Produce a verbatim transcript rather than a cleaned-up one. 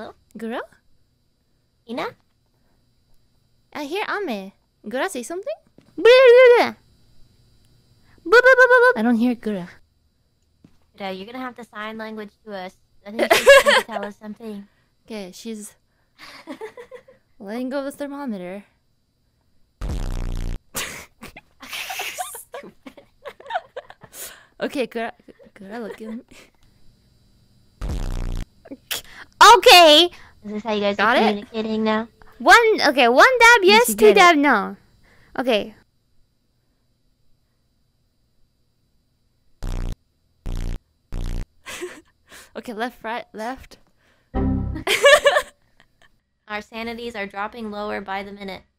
Hello? Gura? Ina? I hear Ame. Gura say something? I don't hear Gura. Gura, you're gonna have to sign language to us. I think she's gonna tell us something. Okay, she's letting go of the thermometer. Stupid. Okay, Gura, Gura, look at me. Okay. Is this how you guys Got are communicating it? now? One, okay, one dab yes, two dab it. no. Okay. Okay, left, right, left. Our sanities are dropping lower by the minute.